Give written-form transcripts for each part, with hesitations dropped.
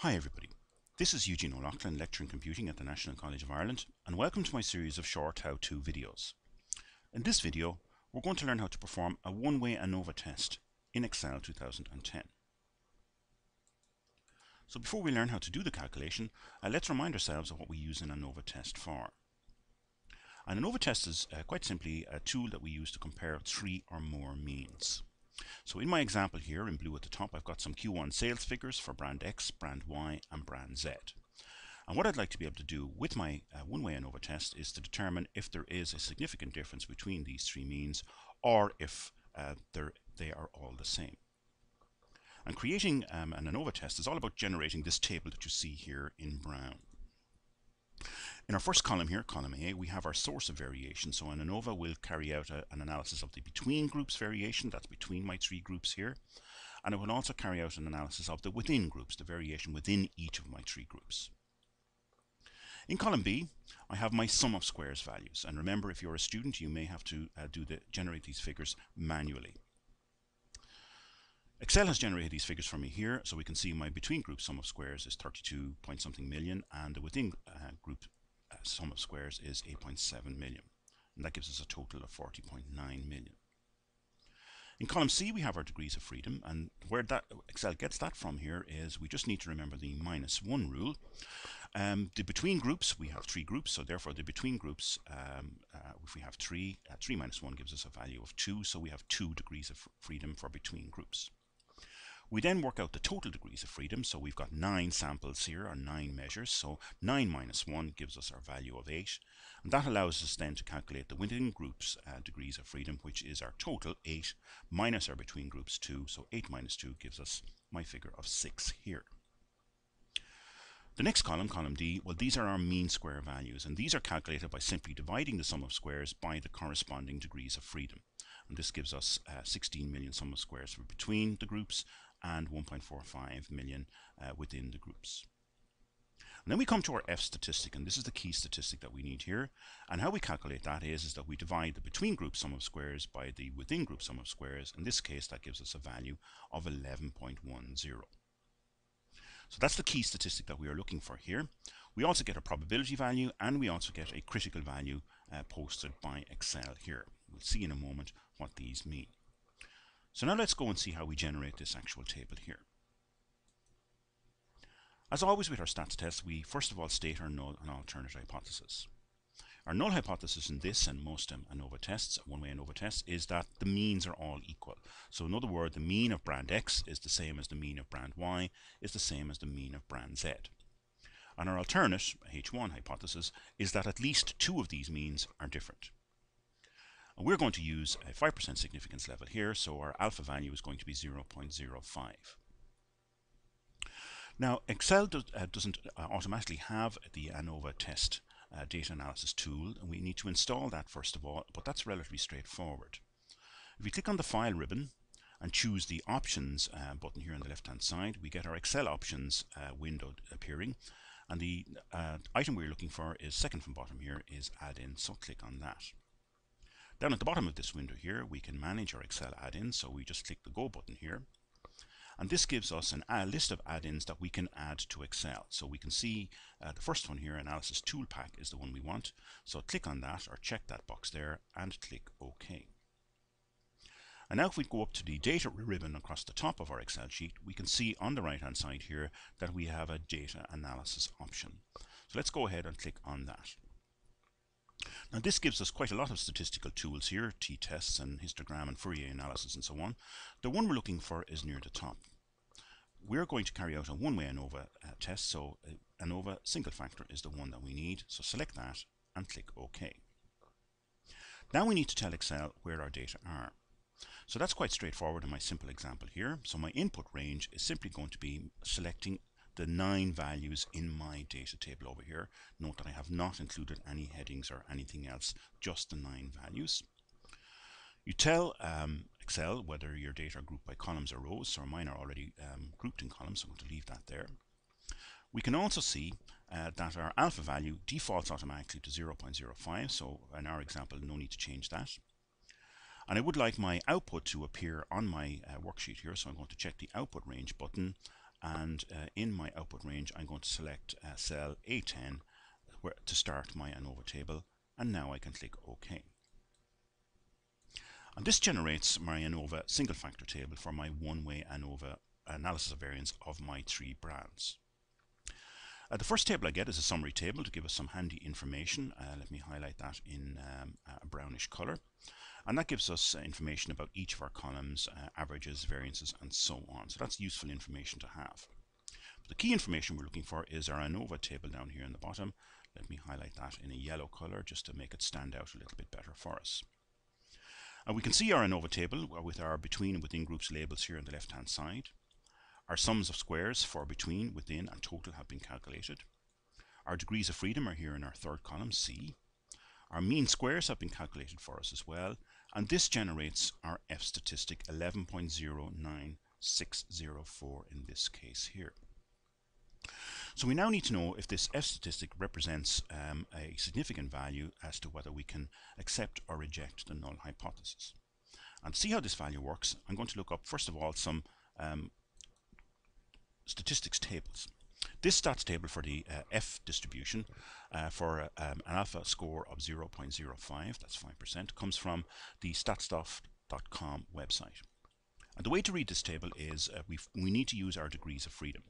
Hi everybody, this is Eugene O'Loughlin, Lecturer in Computing at the National College of Ireland, and welcome to my series of short how-to videos. In this video, we're going to learn how to perform a one-way ANOVA test in Excel 2010. So before we learn how to do the calculation, let's remind ourselves of what we use an ANOVA test for. An ANOVA test is quite simply a tool that we use to compare three or more means. So in my example here, in blue at the top, I've got some Q1 sales figures for brand X, brand Y and brand Z. And what I'd like to be able to do with my one-way ANOVA test is to determine if there is a significant difference between these three means, or if they are all the same. And creating an ANOVA test is all about generating this table that you see here in brown. In our first column here, column A, we have our source of variation. So an ANOVA will carry out an analysis of the between groups variation, that's between my three groups here, and it will also carry out an analysis of the within groups, the variation within each of my three groups. In column B, I have my sum of squares values, and remember, if you're a student, you may have to generate these figures manually. Excel has generated these figures for me here, so we can see my between group sum of squares is 32 point something million, and the within group sum of squares is 8.7 million, and that gives us a total of 40.9 million. In column C we have our degrees of freedom, and where that Excel gets that from here is we just need to remember the -1 rule. The between groups, we have three groups, so therefore the between groups, if we have three, 3 minus 1 gives us a value of 2, so we have 2 degrees of freedom for between groups. We then work out the total degrees of freedom, so we've got 9 samples here, or 9 measures, so 9 minus 1 gives us our value of 8, and that allows us then to calculate the within groups degrees of freedom, which is our total 8 minus our between groups 2, so 8 minus 2 gives us my figure of 6 here. The next column, column D, well, these are our mean square values, and these are calculated by simply dividing the sum of squares by the corresponding degrees of freedom, and this gives us 16 million sum of squares for between the groups, and 1.45 million within the groups. And then we come to our F statistic, and this is the key statistic that we need here. And how we calculate that is that we divide the between group sum of squares by the within group sum of squares. In this case, that gives us a value of 11.10. So that's the key statistic that we are looking for here. We also get a probability value, and we also get a critical value posted by Excel here. We'll see in a moment what these mean. So now let's go and see how we generate this actual table here. As always with our stats tests, we first of all state our null and alternate hypothesis. Our null hypothesis in this and most ANOVA tests, one-way ANOVA tests, is that the means are all equal. So in other words, the mean of brand X is the same as the mean of brand Y, is the same as the mean of brand Z. And our alternate, H1 hypothesis, is that at least two of these means are different. We're going to use a 5% significance level here, so our alpha value is going to be 0.05. Now, Excel doesn't automatically have the ANOVA test data analysis tool, and we need to install that first of all, but that's relatively straightforward. If we click on the File ribbon and choose the Options button here on the left-hand side, we get our Excel Options window appearing, and the item we're looking for is second from bottom here, is Add-in, so click on that. Down at the bottom of this window here, we can manage our Excel add-ins, so we just click the Go button here. And this gives us a list of add-ins that we can add to Excel. So we can see the first one here, Analysis Toolpak, is the one we want. So click on that, or check that box there, and click OK. And now if we go up to the Data ribbon across the top of our Excel sheet, we can see on the right-hand side here that we have a Data Analysis option. So let's go ahead and click on that. Now this gives us quite a lot of statistical tools here, t-tests and histogram and Fourier analysis and so on. The one we're looking for is near the top. We're going to carry out a one-way ANOVA test, so ANOVA single factor is the one that we need, so select that and click OK. Now we need to tell Excel where our data are. So that's quite straightforward in my simple example here. So my input range is simply going to be selecting the 9 values in my data table over here. Note that I have not included any headings or anything else, just the 9 values. You tell Excel whether your data are grouped by columns or rows, so mine are already grouped in columns, so I'm going to leave that there. We can also see that our alpha value defaults automatically to 0.05, so in our example, no need to change that. And I would like my output to appear on my worksheet here, so I'm going to check the output range button, and in my output range I'm going to select cell A10 where to start my ANOVA table, and now I can click OK. And this generates my ANOVA single factor table for my one-way ANOVA analysis of variance of my three brands. The first table I get is a summary table to give us some handy information. Let me highlight that in a brownish color. And that gives us information about each of our columns, averages, variances, and so on. So that's useful information to have. But the key information we're looking for is our ANOVA table down here in the bottom. Let me highlight that in a yellow color just to make it stand out a little bit better for us. We can see our ANOVA table with our between and within groups labels here on the left-hand side. Our sums of squares for between, within, and total have been calculated. Our degrees of freedom are here in our third column, C. Our mean squares have been calculated for us as well, and this generates our F statistic 11.09604 in this case here. So we now need to know if this F statistic represents a significant value as to whether we can accept or reject the null hypothesis. And to see how this value works, I'm going to look up first of all some statistics tables. This stats table for the F distribution for an alpha score of 0.05, that's 5%, comes from the statsoft.com website. And the way to read this table is we need to use our degrees of freedom.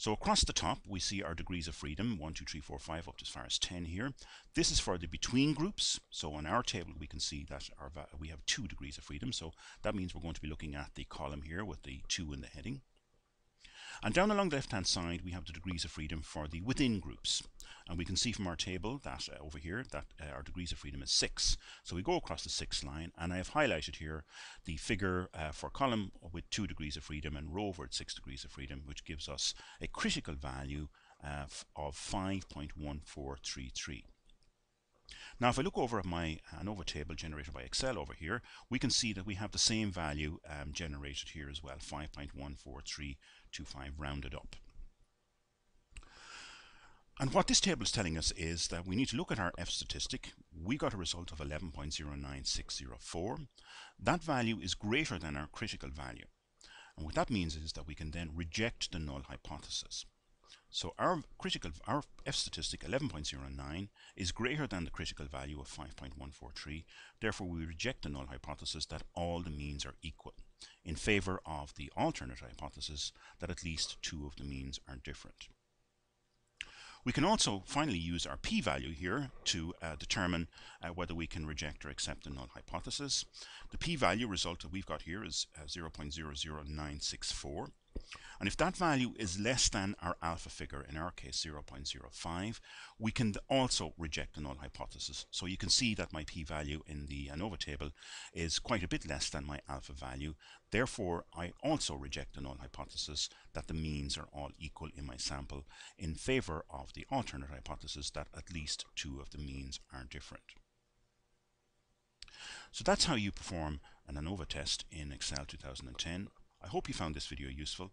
So across the top we see our degrees of freedom, 1, 2, 3, 4, 5 up to as far as 10 here. This is for the between groups, so on our table we can see that we have 2 degrees of freedom, so that means we're going to be looking at the column here with the 2 in the heading. And down along the left-hand side we have the degrees of freedom for the within groups, and we can see from our table that over here that our degrees of freedom is 6. So we go across the 6th line, and I have highlighted here the figure for column with 2 degrees of freedom and row over at 6 degrees of freedom, which gives us a critical value of 5.1433. Now if I look over at my ANOVA table generated by Excel over here, we can see that we have the same value generated here as well, 5.14325 rounded up. And what this table is telling us is that we need to look at our F statistic. We got a result of 11.09604. That value is greater than our critical value. And what that means is that we can then reject the null hypothesis. So our F statistic 11.09 is greater than the critical value of 5.143. Therefore we reject the null hypothesis that all the means are equal in favor of the alternate hypothesis that at least 2 of the means are different. We can also finally use our p-value here to determine whether we can reject or accept the null hypothesis. The p-value result that we've got here is 0.00964. And if that value is less than our alpha figure, in our case 0.05, we can also reject the null hypothesis. So you can see that my p-value in the ANOVA table is quite a bit less than my alpha value. Therefore, I also reject the null hypothesis that the means are all equal in my sample in favor of the alternate hypothesis that at least 2 of the means are different. So that's how you perform an ANOVA test in Excel 2010. I hope you found this video useful.